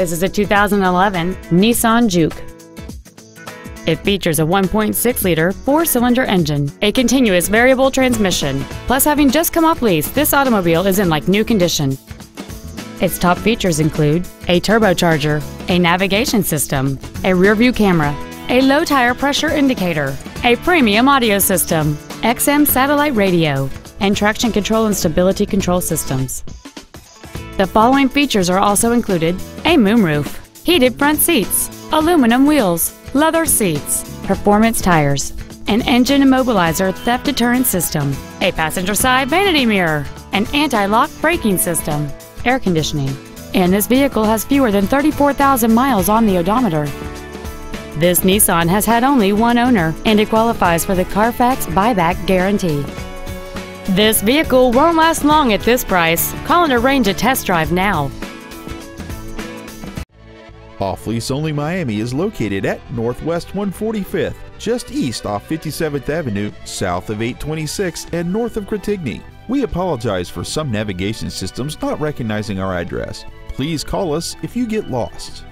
This is a 2011 Nissan Juke. It features a 1.6-liter four-cylinder engine, a continuous variable transmission. Plus, having just come off lease, this automobile is in like-new condition. Its top features include a turbocharger, a navigation system, a rear-view camera, a low-tire pressure indicator, a premium audio system, XM satellite radio, and traction control and stability control systems. The following features are also included: a moonroof, heated front seats, aluminum wheels, leather seats, performance tires, an engine immobilizer theft deterrent system, a passenger side vanity mirror, an anti-lock braking system, air conditioning, and this vehicle has fewer than 34,000 miles on the odometer. This Nissan has had only one owner, and it qualifies for the Carfax buyback guarantee. This vehicle won't last long at this price. Call and arrange a test drive now. Off Lease Only Miami is located at Northwest 145th, just east off 57th Avenue, south of 826, and north of Critigny. We apologize for some navigation systems not recognizing our address. Please call us if you get lost.